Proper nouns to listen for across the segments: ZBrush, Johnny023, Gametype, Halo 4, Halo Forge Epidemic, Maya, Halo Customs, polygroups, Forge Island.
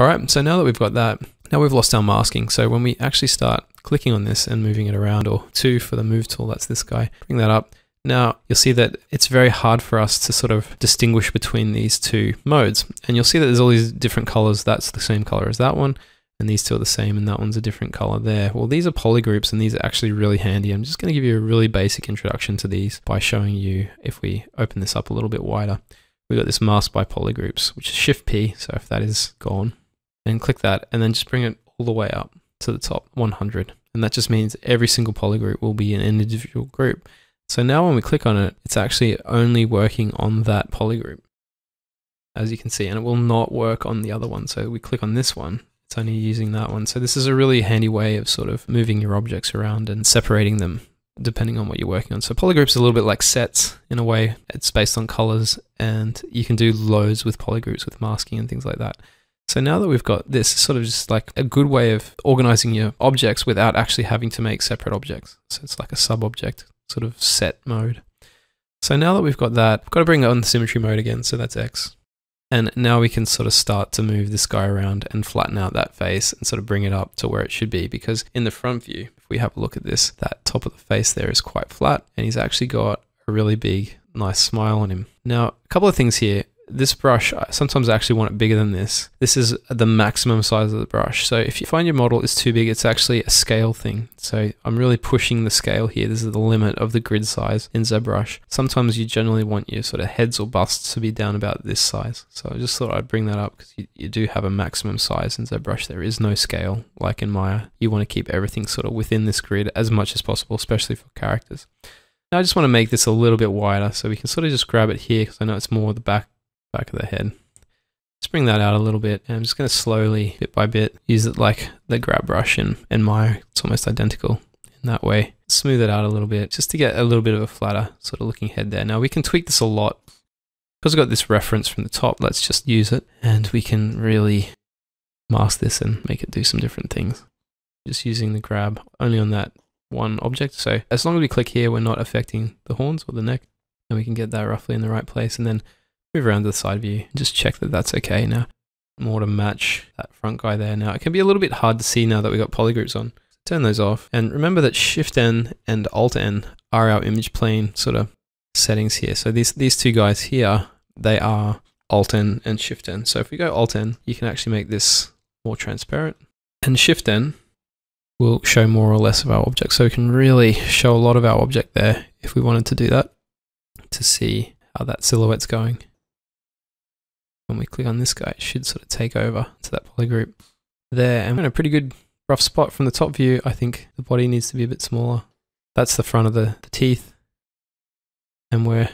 All right, so now that we've got that, now we've lost our masking. So when we actually start clicking on this and moving it around, or two for the move tool, that's this guy, bring that up. Now you'll see that it's very hard for us to sort of distinguish between these two modes. And you'll see that there's all these different colors. That's the same color as that one. And these two are the same, and that one's a different color there. Well, these are polygroups, and these are actually really handy. I'm just going to give you a really basic introduction to these by showing you, if we open this up a little bit wider, we've got this mask by polygroups, which is Shift P. So if that is gone, and click that, and then just bring it all the way up to the top 100. And that just means every single polygroup will be an individual group. So now when we click on it, it's actually only working on that polygroup, as you can see, and it will not work on the other one. So we click on this one, it's only using that one. So this is a really handy way of sort of moving your objects around and separating them depending on what you're working on. So polygroups are a little bit like sets in a way. It's based on colors, and you can do loads with polygroups with masking and things like that. So now that we've got this, sort of just like a good way of organizing your objects without actually having to make separate objects. So it's like a sub-object sort of set mode. So now that we've got that, we've got to bring on the symmetry mode again. So that's X. And now we can sort of start to move this guy around and flatten out that face and sort of bring it up to where it should be. Because in the front view, if we have a look at this, that top of the face there is quite flat, and he's actually got a really big, nice smile on him. Now, a couple of things here. This brush, sometimes I actually want it bigger than this. This is the maximum size of the brush. So if you find your model is too big, it's actually a scale thing. So I'm really pushing the scale here. This is the limit of the grid size in ZBrush. Sometimes you generally want your sort of heads or busts to be down about this size. So I just thought I'd bring that up because you do have a maximum size in ZBrush. There is no scale like in Maya. You want to keep everything sort of within this grid as much as possible, especially for characters. Now I just want to make this a little bit wider, so we can sort of just grab it here because I know it's more the back of the head. Just bring that out a little bit, and I'm just going to slowly, bit by bit, use it like the grab brush in Maya. It's almost identical in that way. Smooth it out a little bit, just to get a little bit of a flatter sort of looking head there. Now we can tweak this a lot. Because I've got this reference from the top, let's just use it, and we can really mask this and make it do some different things. Just using the grab only on that one object, so as long as we click here, we're not affecting the horns or the neck, and we can get that roughly in the right place, and then move around to the side view and just check that that's okay now. More to match that front guy there now. It can be a little bit hard to see now that we've got polygroups on. Turn those off, and remember that Shift N and Alt N are our image plane sort of settings here. So these two guys here, they are Alt N and Shift N. So if we go Alt N, you can actually make this more transparent, and Shift N will show more or less of our object. So we can really show a lot of our object there if we wanted to do that, to see how that silhouette's going. When we click on this guy, it should sort of take over to that polygroup there. And we're in a pretty good rough spot from the top view. I think the body needs to be a bit smaller. That's the front of the teeth. And we're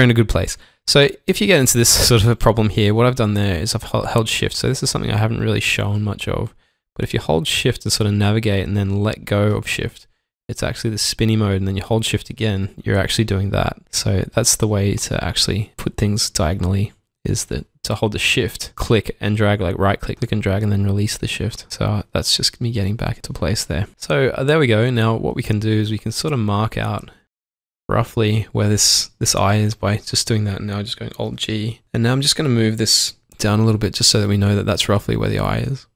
in a good place. So if you get into this sort of a problem here, what I've done there is I've held Shift. So this is something I haven't really shown much of. But if you hold Shift and sort of navigate and then let go of Shift, it's actually the spinny mode, and then you hold Shift again, you're actually doing that. So that's the way to actually put things diagonally, is that to hold the Shift, click and drag, like right click, click and drag, and then release the Shift. So that's just me getting back to place there. So there we go. Now what we can do is we can sort of mark out roughly where this eye is by just doing that. And now just going Alt G, and now I'm just going to move this down a little bit just so that we know that that's roughly where the eye is.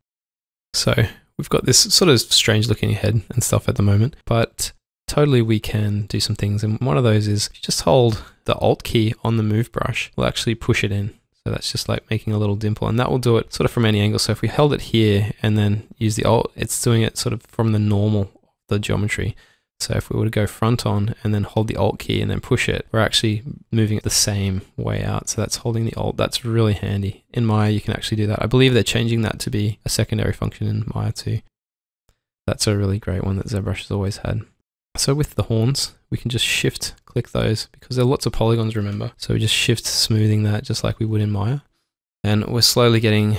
So we've got this sort of strange looking head and stuff at the moment, but totally we can do some things. And one of those is if you just hold the Alt key on the move brush, we'll actually push it in. So that's just like making a little dimple, and that will do it sort of from any angle. So if we held it here and then use the Alt, it's doing it sort of from the normal, the geometry. So if we were to go front on and then hold the Alt key and then push it, we're actually moving it the same way out. So that's holding the Alt. That's really handy. In Maya, you can actually do that. I believe they're changing that to be a secondary function in Maya too. That's a really great one that ZBrush has always had. So with the horns, we can just shift click those because there are lots of polygons, remember. So we just shift smoothing that just like we would in Maya. And we're slowly getting